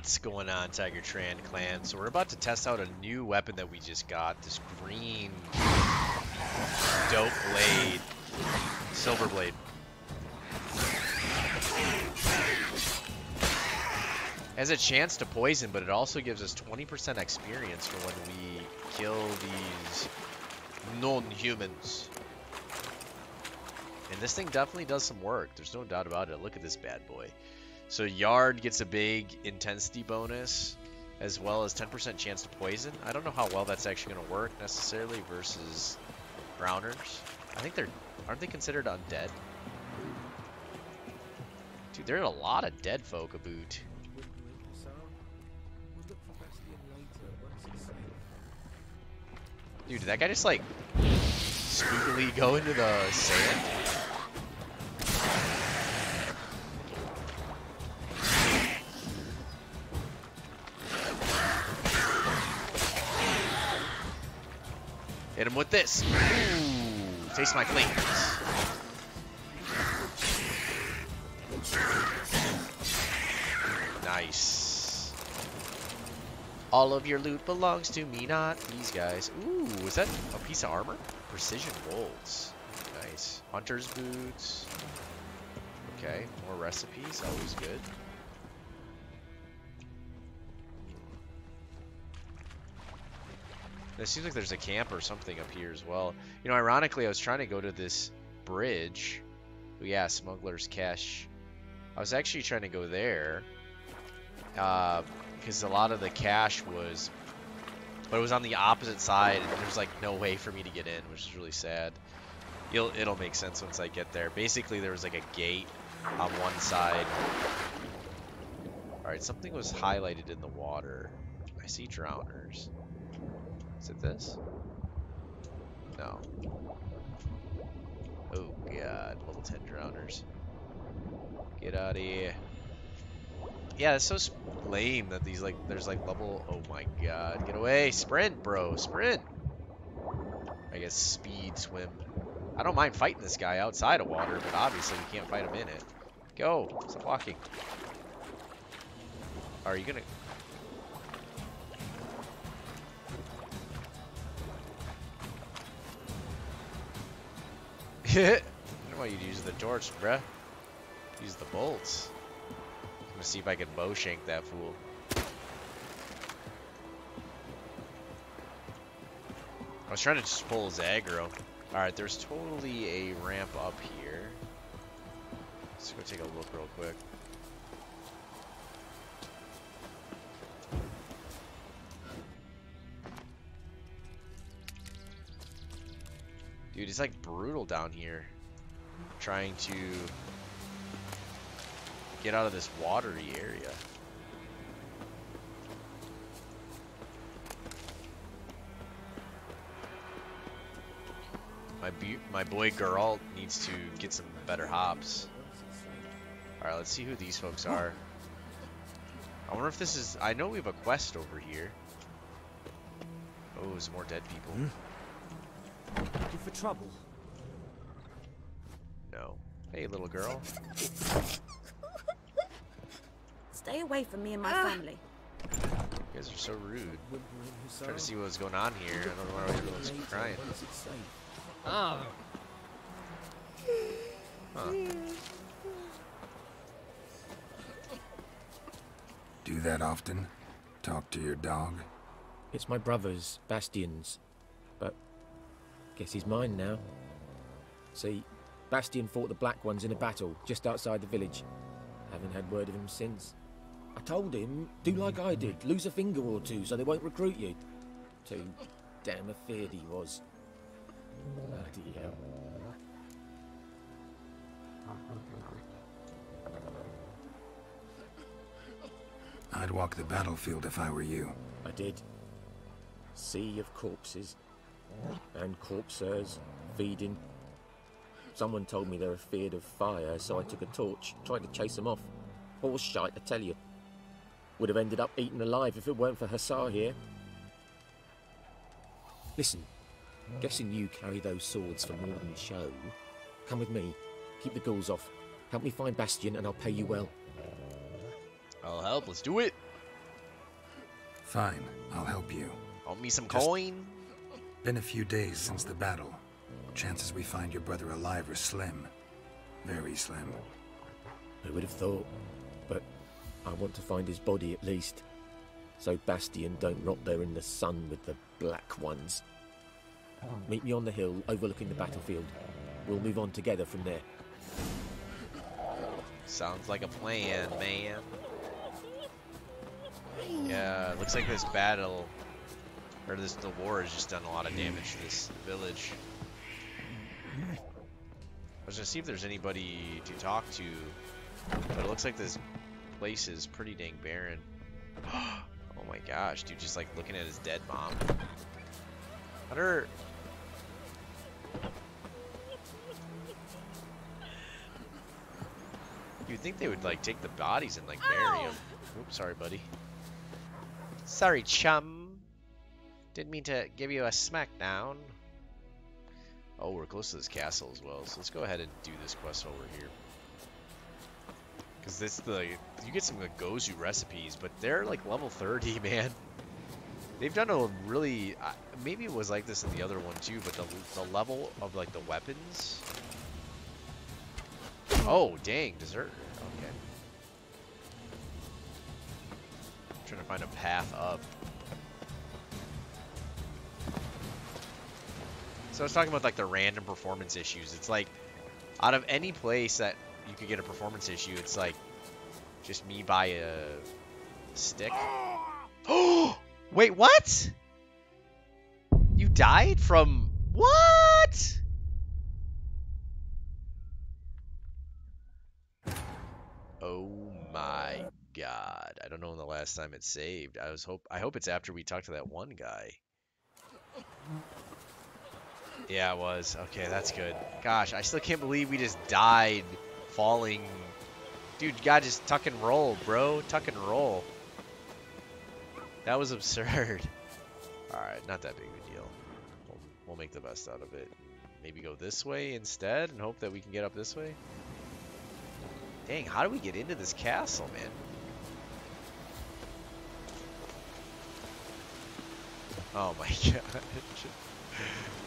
lots going on, Tiger Tran clan. So we're about to test out a new weapon that we just got, this green dope blade, silver blade. Has a chance to poison, but it also gives us 20% experience for when we kill these non-humans. And this thing definitely does some work. There's no doubt about it. Look at this bad boy. So Yard gets a big intensity bonus, as well as 10% chance to poison. I don't know how well that's actually going to work necessarily versus Browners. I think aren't they considered undead? Dude, there are a lot of dead folk aboot. Dude, did that guy just like spookily go into the sand? Hit him with this. Ooh, taste my cleans. Nice. All of your loot belongs to me, not these guys. Ooh, is that a piece of armor? Precision bolts. Nice. Hunter's boots. Okay, more recipes. Always good. It seems like there's a camp or something up here as well. You know, ironically, I was trying to go to this bridge. Oh, yeah, Smuggler's Cache. I was actually trying to go there. Because a lot of the cache was, but it was on the opposite side, and there's like no way for me to get in, which is really sad. It'll make sense once I get there. Basically, there was like a gate on one side. All right, something was highlighted in the water. I see Drowners. Is it this? No. Oh god, level 10 Drowners. Get out of here. Yeah, it's so lame that these like there's like level. Oh my god, get away! Sprint, bro, sprint. I guess speed swim. I don't mind fighting this guy outside of water, but obviously we can't fight him in it. Go, stop walking. Are you gonna? I don't know why you'd use the torch, bruh. Use the bolts. To see if I can bow shank that fool. I was trying to just pull his aggro. Alright, there's totally a ramp up here. Let's go take a look real quick. Dude, it's like brutal down here. Trying to get out of this watery area. My boy Geralt needs to get some better hops. All right, let's see who these folks are. I wonder if this is, I know we have a quest over here. Oh, there's more dead people. Looking for trouble? No. Hey, little girl. Stay away from me and my family. You guys are so rude. Trying to see what's going on here. I don't know why everyone's crying. Oh. Huh. Do that often? Talk to your dog? It's my brother's, Bastian's. But guess he's mine now. See, Bastian fought the Black Ones in a battle just outside the village. Haven't had word of him since. I told him, do like I did, lose a finger or two so they won't recruit you. Too damn afeard he was. Bloody hell. I'd walk the battlefield if I were you. I did. Sea of corpses. And corpsers, feeding. Someone told me they were afeard of fire, so I took a torch, tried to chase them off. Horse shite, I tell you. Would have ended up eaten alive if it weren't for Hussar here. Listen, guessing you carry those swords for more than show. Come with me, keep the ghouls off. Help me find Bastian and I'll pay you well. I'll help, let's do it. Fine, I'll help you. Hold me some coin. Been a few days since the battle. Chances we find your brother alive are slim. Very slim. I would have thought, but I want to find his body at least. So Bastian don't rot there in the sun with the black ones. Meet me on the hill overlooking the battlefield. We'll move on together from there. Sounds like a plan, man. Yeah, looks like this battle, or the war has just done a lot of damage to this village. I was gonna see if there's anybody to talk to, but it looks like this place is pretty dang barren. Oh my gosh, dude, just like looking at his dead mom. You'd think they would like take the bodies and like bury them. Oops, sorry, buddy. Sorry, chum. Didn't mean to give you a smackdown. Oh, we're close to this castle as well, so let's go ahead and do this quest while we're here. Because this, you get some of the Gozu recipes, but they're like level 30, man. They've done a really, maybe it was like this in the other one too, but the level of like the weapons. Oh, dang, dessert. Okay. I'm trying to find a path up. So I was talking about like the random performance issues. It's like out of any place that you could get a performance issue, it's like just me by a stick. Oh, wait, what? You died from what? Oh my God. I don't know when the last time it saved. I hope it's after we talked to that one guy. Yeah, it was. Okay, that's good. Gosh, I still can't believe we just died falling. Dude, you gotta just tuck and roll, bro. Tuck and roll. That was absurd. Alright, not that big of a deal. We'll make the best out of it. Maybe go this way instead and hope that we can get up this way. Dang, how do we get into this castle, man? Oh my God.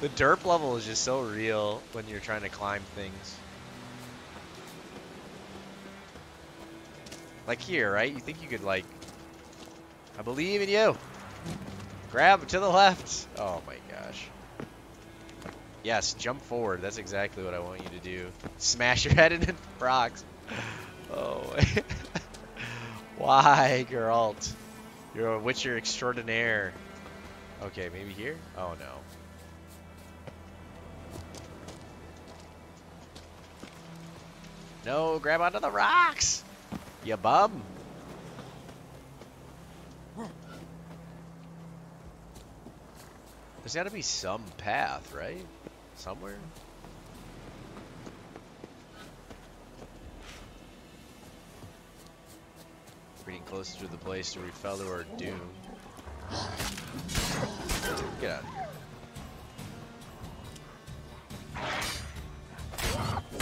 The derp level is just so real when you're trying to climb things. Like here, right? You think you could like, I believe in you. Grab to the left. Oh my gosh. Yes, jump forward. That's exactly what I want you to do. Smash your head into rocks. Oh. Why, Geralt? You're a Witcher extraordinaire. Okay, maybe here? Oh no. No, grab onto the rocks, you bum. There's gotta be some path, right? Somewhere? Reading closer to the place where we fell to our doom. Get out of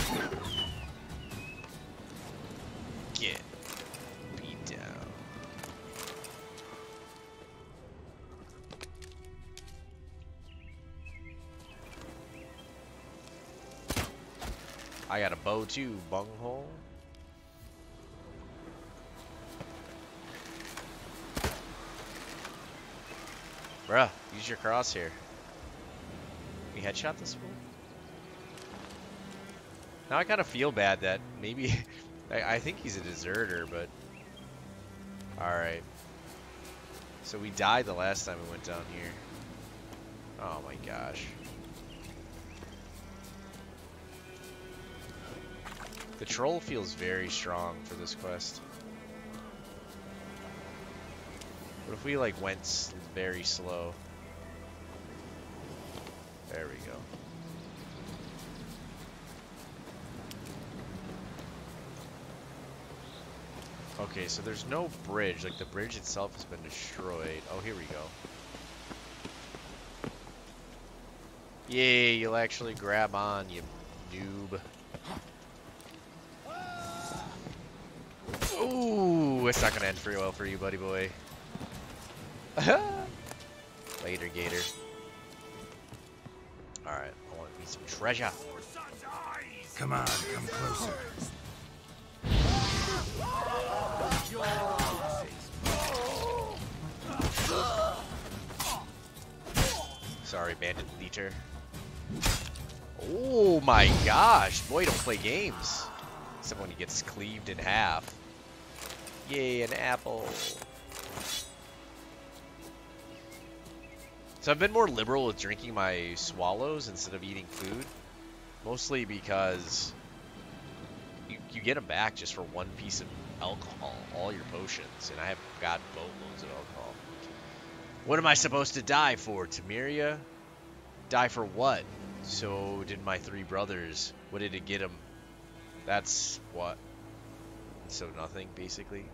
here. Get beat down. I got a bow too, bunghole. Bruh, use your crosshair. We headshot this one? Now I kind of feel bad that maybe... I think he's a deserter, but... Alright. So we died the last time we went down here. Oh my gosh. The troll feels very strong for this quest. What if we like went very slow? There we go. Okay, so there's no bridge. Like the bridge itself has been destroyed. Oh, here we go. Yay, you'll actually grab on, you noob. Ooh, it's not gonna end very well for you, buddy boy. Later, Gator. Alright, I want to be some treasure. Come on, come closer. Sorry, Bandit Leater. Oh my gosh, boy, don't play games. Except when he gets cleaved in half. Yay, an apple. So I've been more liberal with drinking my swallows instead of eating food. Mostly because you get them back just for one piece of alcohol, all your potions, and I have got boatloads of alcohol. What am I supposed to die for, Tamiria? Die for what? So did my three brothers. What did it get them? That's what? So nothing, basically.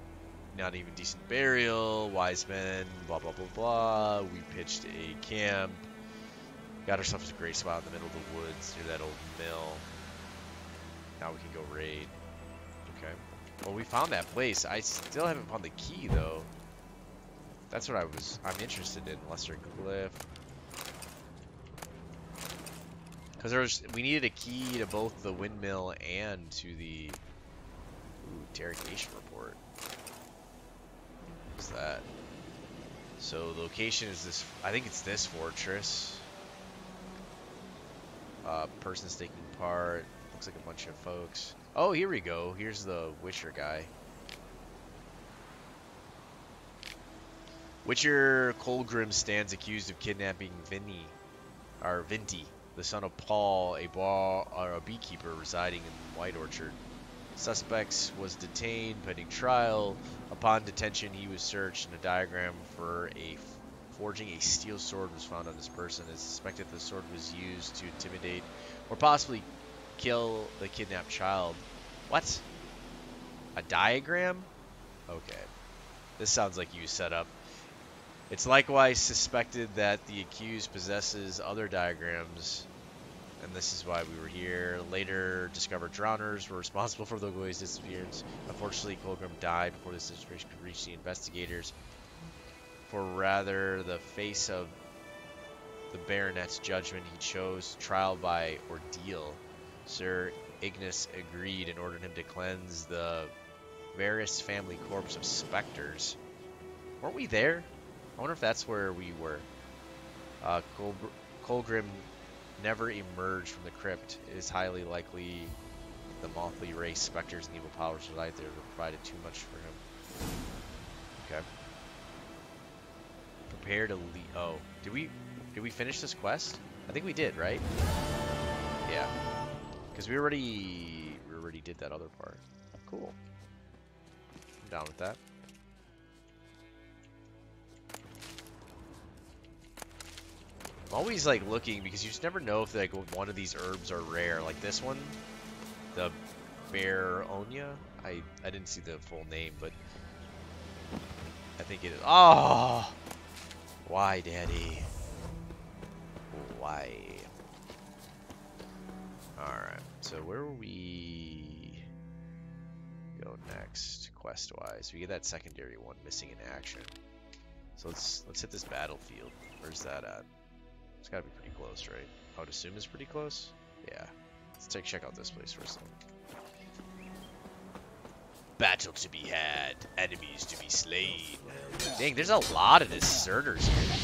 Not even decent burial, wise men, blah, blah, blah, blah. We pitched a camp. Got ourselves a great spot in the middle of the woods near that old mill. Now we can go raid. Okay. Well, we found that place. I still haven't found the key, though. That's what I'm interested in. Lesser Cliff. Because we needed a key to both the windmill and to the interrogation report. What's that? So the location is this. I think it's this fortress. Person's taking part. Looks like a bunch of folks. Oh, here we go. Here's the Witcher guy. Witcher Colgrim stands accused of kidnapping Vinti, the son of Paul, a beekeeper residing in White Orchard. Suspects was detained pending trial. Upon detention, he was searched, and a diagram for forging a steel sword was found on his person. It's suspected the sword was used to intimidate or possibly kill the kidnapped child. What? A diagram? Okay. This sounds like you set up. It's likewise suspected that the accused possesses other diagrams. And this is why we were here. Later discovered Drowners were responsible for the boy's disappearance. Unfortunately, Colgrim died before this situation could reach the investigators. For rather the face of the baronet's judgment, he chose trial by ordeal. Sir Ignis agreed and ordered him to cleanse the Varus family corpse of specters. Weren't we there? I wonder if that's where we were. Colgrim never emerged from the crypt. It is highly likely the mothly race, specters, and evil powers reside there. They provided too much for him. Okay. Prepare to leave. Oh, did we finish this quest? I think we did, right? Yeah, because we already did that other part. Cool. I'm down with that. I'm always like looking because you just never know if like one of these herbs are rare. Like this one, the Baronia. I didn't see the full name, but I think it is. Oh, why, Daddy? Why? All right. So where will we go next, quest-wise? We get that secondary one, missing in action. So let's hit this battlefield. Where's that at? It's gotta be pretty close, right? I would assume it's pretty close. Yeah. Let's check out this place first. Battle to be had, enemies to be slain. Dang, there's a lot of deserters here.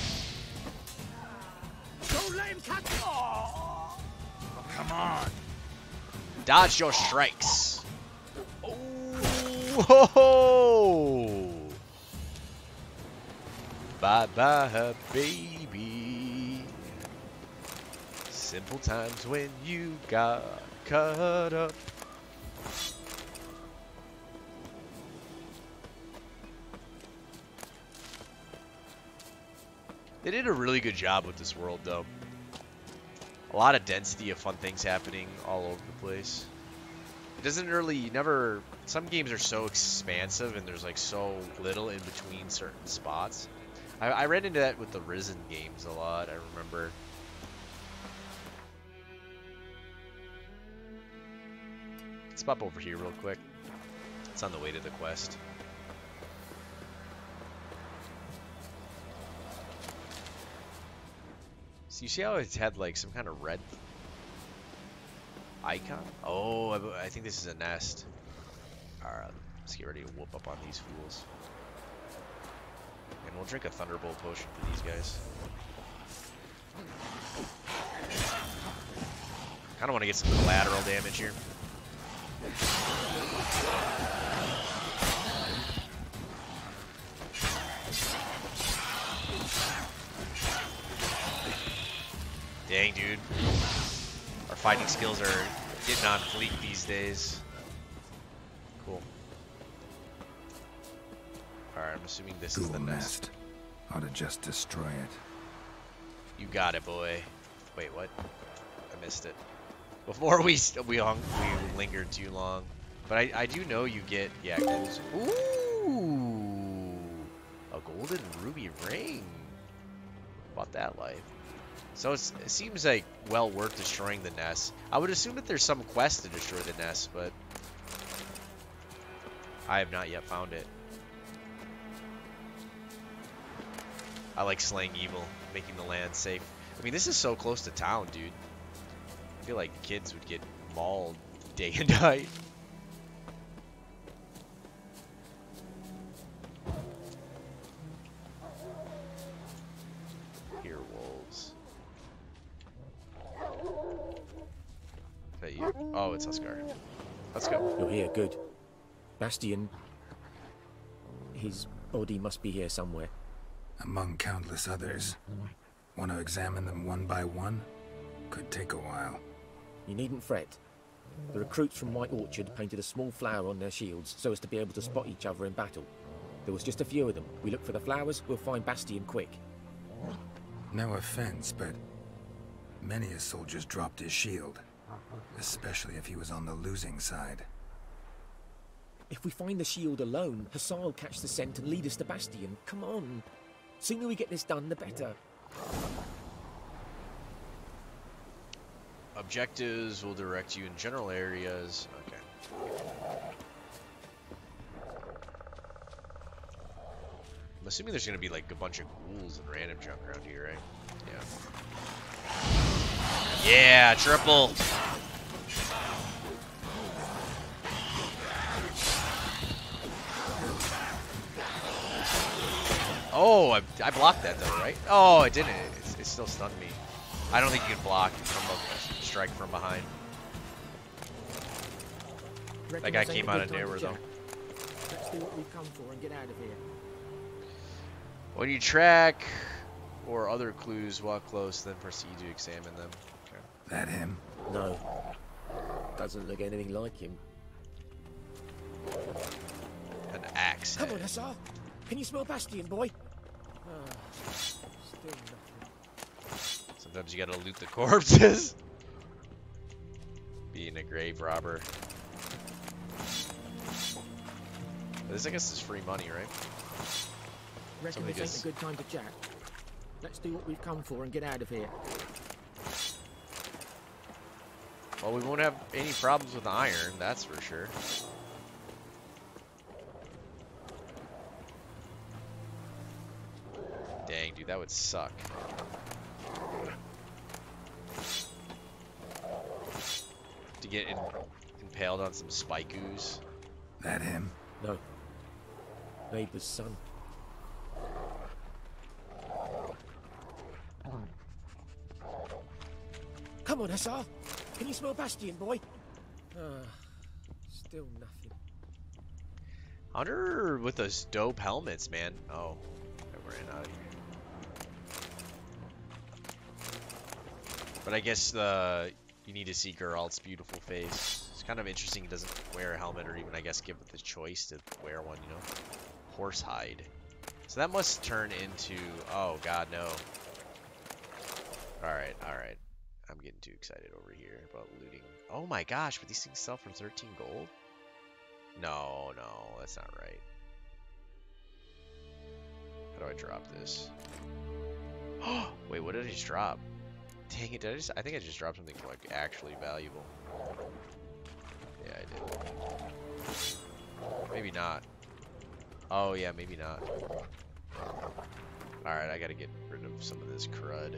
Oh, come on. Dodge your strikes. Oh. Whoa. Bye bye, baby. Simple times when you got cut up. They did a really good job with this world, though. A lot of density of fun things happening all over the place. It doesn't really, some games are so expansive and there's like so little in between certain spots. I ran into that with the Risen games a lot, I remember. Let's pop over here real quick. It's on the way to the quest. You see how it's had like some kind of red icon? Oh, I think this is a nest. Alright, let's get ready to whoop up on these fools. And we'll drink a Thunderbolt potion for these guys. I don't want to get some collateral damage here. Dang, dude. Our fighting skills are getting on fleek these days. Cool. Alright, I'm assuming this is the nest. How to just destroy it. You got it, boy. Wait, what? I missed it. Before we lingered too long. But I do know you get, yeah, golds. Ooh! A golden ruby ring. About that life. So it seems like well worth destroying the nest. I would assume that there's some quest to destroy the nest, but I have not yet found it. I like slaying evil, making the land safe. I mean, this is so close to town, dude. I feel like kids would get mauled day and night. Here, wolves. Is that you? Oh, it's Oscar. Let's go. You're here, good. Bastian. His body must be here somewhere. Among countless others. Want to examine them one by one? Could take a while. You needn't fret. The recruits from White Orchard painted a small flower on their shields so as to be able to spot each other in battle. There was just a few of them. We look for the flowers, we'll find Bastian quick. No offense, but many a soldier's dropped his shield, especially if he was on the losing side. If we find the shield alone, Hussar will catch the scent and lead us to Bastian. Come on. Sooner we get this done, the better. Objectives will direct you in general areas. Okay. I'm assuming there's going to be like a bunch of ghouls and random junk around here, right? Yeah. Yeah, triple! Oh, I blocked that though, right? Oh, it didn't. It still stunned me. I don't think you can block from a strike from behind. That guy came out of nowhere though. Let's do what we've come for and get out of here. When you track or other clues, walk close, then proceed to examine them. Okay. That him? No. Doesn't look anything like him. An axe. Come on, Hussar. Can you smell Bastian, boy? Still sometimes you gotta loot the corpses. Being a grave robber. This, I guess, is free money, right? Reckon this ain't a good time to chat. Let's do what we've come for and get out of here. Well, we won't have any problems with iron, that's for sure. Dang, dude, that would suck. To get impaled on some spike ooze. That him? No. Neighbor's son. Come on, Hussar. Can you smell Bastian, boy? Still nothing. I wonder with those dope helmets, man. Oh, I ran out of here. But I guess the... You need to see Geralt's beautiful face. It's kind of interesting he doesn't wear a helmet or even, I guess, give it the choice to wear one, you know? Horsehide. So that must turn into... Oh, God, no. Alright, alright. I'm getting too excited over here about looting. Oh, my gosh, but these things sell for 13 gold? No, no, that's not right. How do I drop this? Wait, what did I just drop? Dang it, did I just... I think I just dropped something like actually valuable. Yeah, I did. Maybe not. Oh, yeah, maybe not. Alright, I gotta get rid of some of this crud.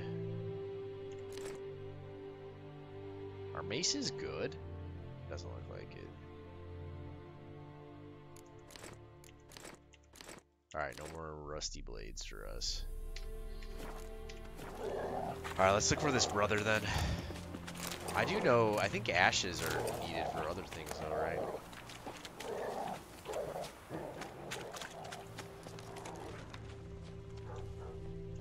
Our mace is good. Doesn't look like it. Alright, no more rusty blades for us. Alright, let's look for this brother then. I do know, I think ashes are needed for other things though, right?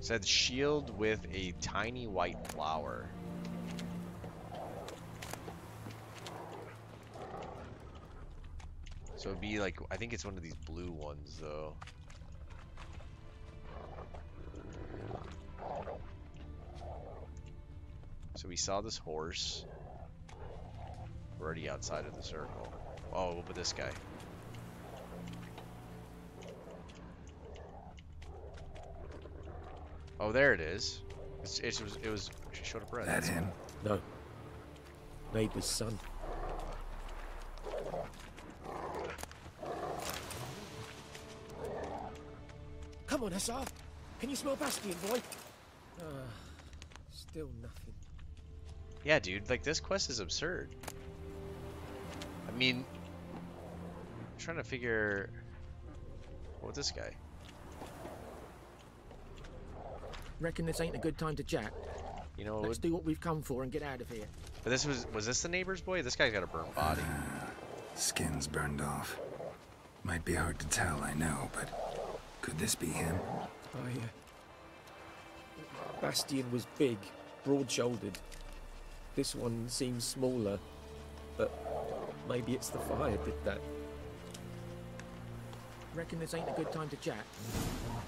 Said shield with a tiny white flower. So it'd be like, I think it's one of these blue ones though. So we saw this horse. We're already outside of the circle. Oh, we'll put this guy. Oh, there it is. It was. She showed up red. That's him. No. Neighbor's son. Come on, Hussar. Can you smell Bastian, boy? Still nothing. Yeah, dude. Like, this quest is absurd. I mean, I'm trying to figure. What with this guy? Reckon this ain't a good time to chat. You know, let's do what we've come for and get out of here. But this was this the neighbor's boy? This guy's got a burnt body. Skin's burned off. Might be hard to tell, I know, but could this be him? Oh yeah. Bastian was big, broad-shouldered. This one seems smaller, but maybe it's the fire did that. Reckon this ain't a good time to chat.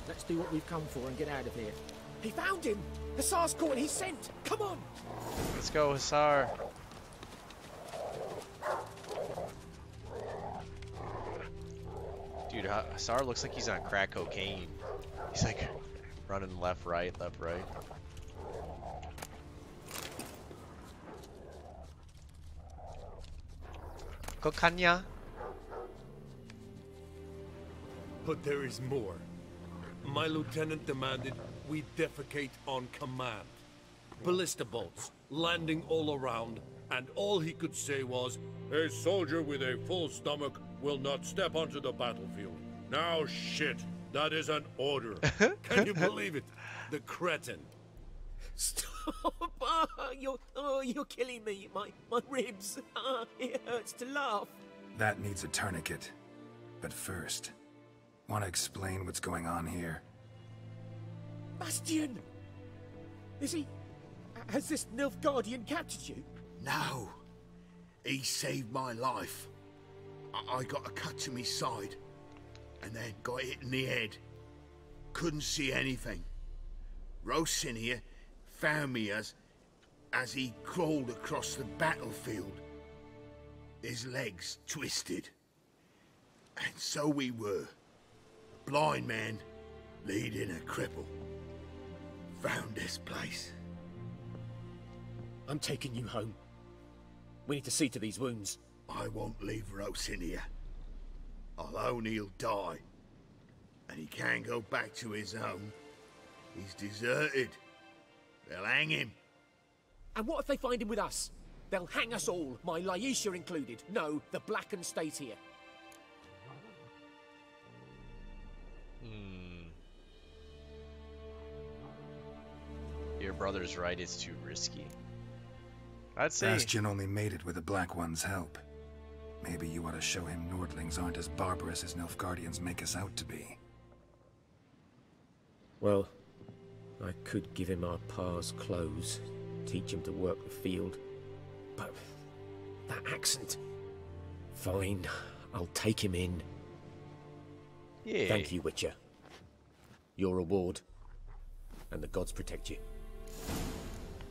Let's do what we've come for and get out of here. He found him! Hussar's caught, he's sent! Come on! Let's go, Hussar. Dude, Hussar looks like he's on crack cocaine. He's like running left, right, left, right. Kokanya. But there is more. My lieutenant demanded we defecate on command. Ballista bolts, landing all around, and all he could say was, a soldier with a full stomach will not step onto the battlefield. Now shit, that is an order. Can you believe it? The cretin. Stop! You're killing me. My ribs. It hurts to laugh. That needs a tourniquet. But first, want to explain what's going on here? Bastian! Is he... has this Nilfgaardian captured you? No. He saved my life. I got a cut to my side, and then got hit in the head. Couldn't see anything. Rosinia found me as he crawled across the battlefield. His legs twisted. And so we were. A blind man leading a cripple. Found this place. I'm taking you home. We need to see to these wounds. I won't leave Rosinia. I'll own he'll die. And he can't go back to his home. He's deserted. They'll hang him. And what if they find him with us? They'll hang us all, my Laisha included. No, the Blacken stays here. Your brother's right, it's too risky. I'd say Bastian only made it with the Black One's help. Maybe you ought to show him Nordlings aren't as barbarous as Nilfgaardians make us out to be. Well, I could give him our pa's clothes, teach him to work the field. But that accent. Fine, I'll take him in. Yeah. Thank you, Witcher. Your reward. And the gods protect you.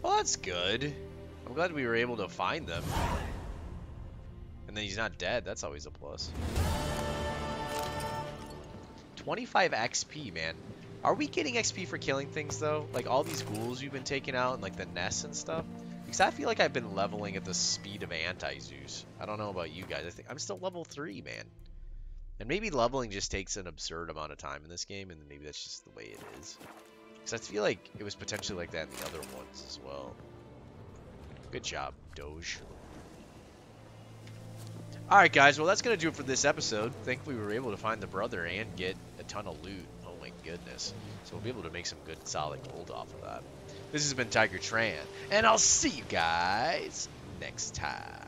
Well, that's good. I'm glad we were able to find them. And then he's not dead. That's always a plus. 25 XP, man. Are we getting XP for killing things, though? Like, all these ghouls you've been taking out and, like, the nests and stuff? Because I feel like I've been leveling at the speed of Anti-Zeus. I don't know about you guys. I think I'm still level 3, man. And maybe leveling just takes an absurd amount of time in this game, and maybe that's just the way it is. Because I feel like it was potentially like that in the other ones as well. Good job, Doge. Alright guys, well that's going to do it for this episode. Thankfully we were able to find the brother and get a ton of loot. Oh my goodness. So we'll be able to make some good solid gold off of that. This has been Tiger Tran, and I'll see you guys next time.